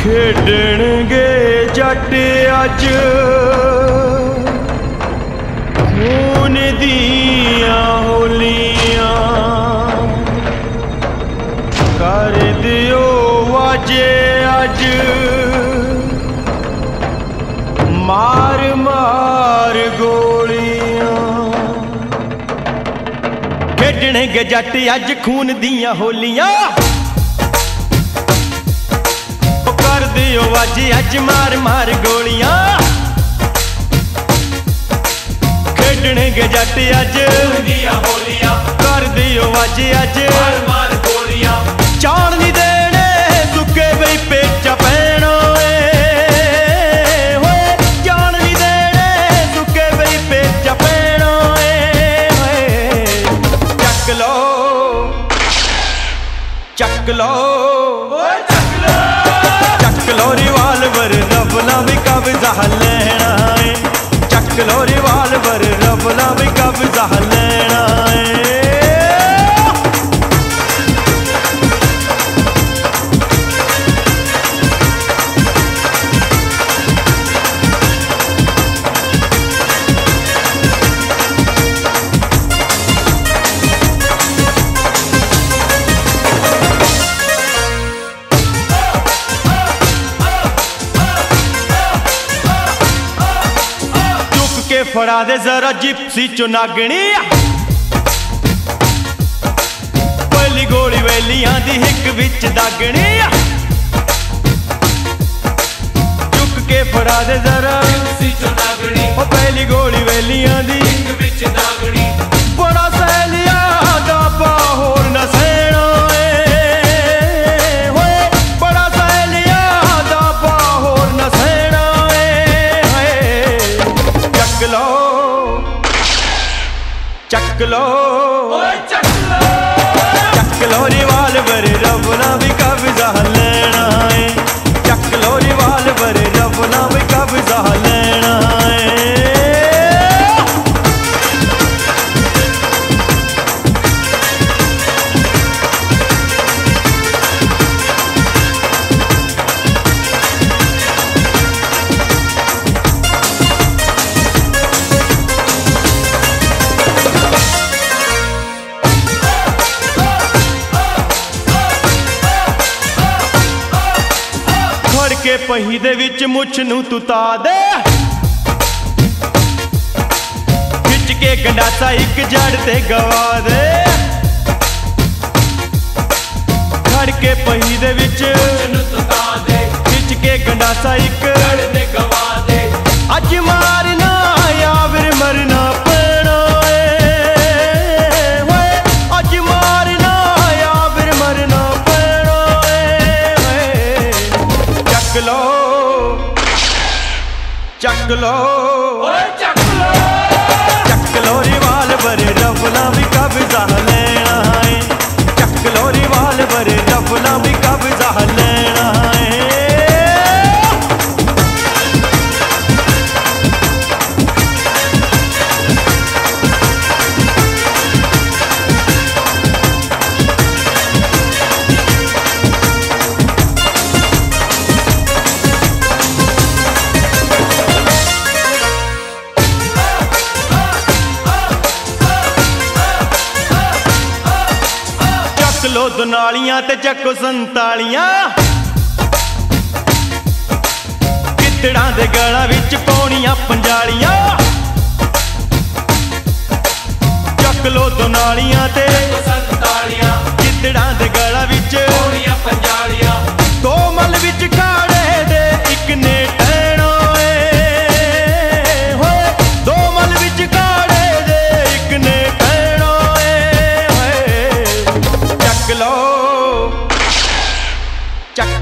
खेडणगे जट अज खून दिया होलिया कर दियो वाजे अज मार मार गोलिया खेडणगे जट अज खून दिया होलिया ओ वाजी अज मार मार गोलियां खेडणगे जट अज कर दियो वाजी अज मार मार गोलियां चाण नहीं देने सुके बई पेचा पैणो ए होए चाण नहीं देने सुके बई पेचा पैणो ए चक लो रिवालवर रबला भी कब्जा लेना है चक लो रिवालवर रबला भी कब्जा लेना है फड़ा दे जरा जिप्सी चुनागनी पहली गोली वेलियां दी हिक विच दागनी चुक के फड़ा दे जरा जिप्सी चुनागनी पहली गोली वेलियां दी हिक विच दागनी बड़ा सहेलिया दा पा होर ना सैना होए बड़ा सहेलिया दा पा होर ना सैना चक लो चक लो रिवालवर रबला भी कब्जा लेना है चक लो रिवालवर रबला भी कब्जा लेना है पही दे विच मुछ नू तुता दे खिच के गंडासा एक जड़ ते गवा दे खड़ के पही दे विच नू तुता दे खिच के गंडासा एक जड़ ते गवा दे अज मारना या फिर मरना पैना होए अज मारना या फिर मरना पैना चक लो चक लो रिवालवर रबला भी कब्जा लेना है चक लो रिवालवर रबला भी कब्जा लेना है दुनालियां ते चको 47 कितड़ा दे गला विच पौनिया पंजालियां चक लो दुनालियां ते चको 47 कितड़ा दे गला विच पौनिया पंजालियां दो मल विच खाड़े दे इक ने टैणो होए दो मल विच खाड़े दे इक ने टैणो होए चक